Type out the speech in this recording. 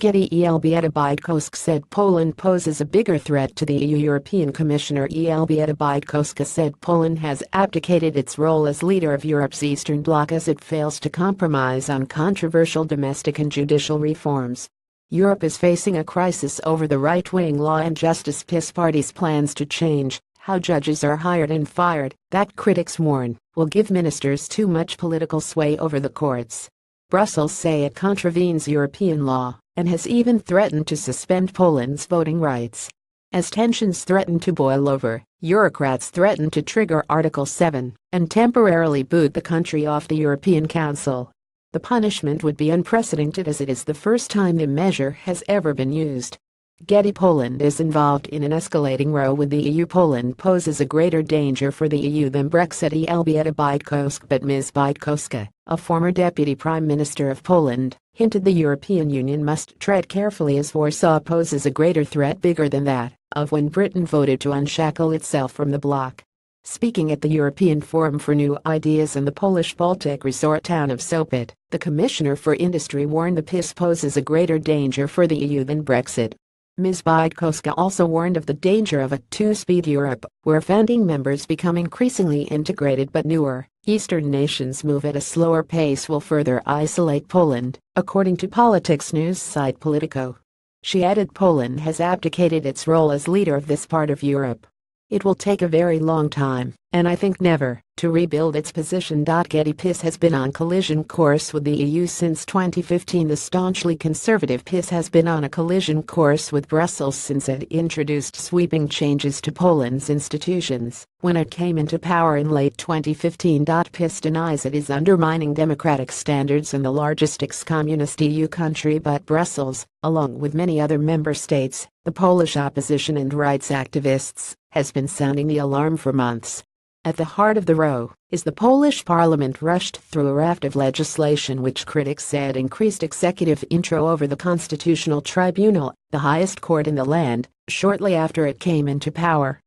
Getty Elżbieta Bieńkowska said Poland poses a bigger threat to the EU. European Commissioner Elżbieta Bieńkowska said Poland has abdicated its role as leader of Europe's Eastern Bloc as it fails to compromise on controversial domestic and judicial reforms. Europe is facing a crisis over the right-wing law and justice PiS party's plans to change how judges are hired and fired, that critics warn, will give ministers too much political sway over the courts. Brussels say it contravenes European law and has even threatened to suspend Poland's voting rights. As tensions threaten to boil over, bureaucrats threatened to trigger Article 7 and temporarily boot the country off the European Council. The punishment would be unprecedented as it is the first time the measure has ever been used. Getty Poland is involved in an escalating row with the EU. Poland poses a greater danger for the EU than Brexit. Elżbieta Bieńkowska, but Ms. Bieńkowska, a former deputy prime minister of Poland, hinted the European Union must tread carefully as Warsaw poses a greater threat bigger than that of when Britain voted to unshackle itself from the bloc. Speaking at the European Forum for New Ideas in the Polish Baltic resort town of Sopot, the Commissioner for Industry warned the PiS poses a greater danger for the EU than Brexit. Ms. Bieńkowska also warned of the danger of a two-speed Europe, where founding members become increasingly integrated but newer Eastern nations move at a slower pace will further isolate Poland, according to politics news site Politico. She added Poland has abdicated its role as leader of this part of Europe. It will take a very long time, and I think never, to rebuild its position. Getty PiS has been on collision course with the EU since 2015. The staunchly conservative PiS has been on a collision course with Brussels since it introduced sweeping changes to Poland's institutions when it came into power in late 2015. PiS denies it is undermining democratic standards in the largest ex-communist EU country, but Brussels, along with many other member states, the Polish opposition and rights activists, has been sounding the alarm for months. At the heart of the row is the Polish parliament rushed through a raft of legislation which critics said increased executive control over the Constitutional Tribunal, the highest court in the land, shortly after it came into power.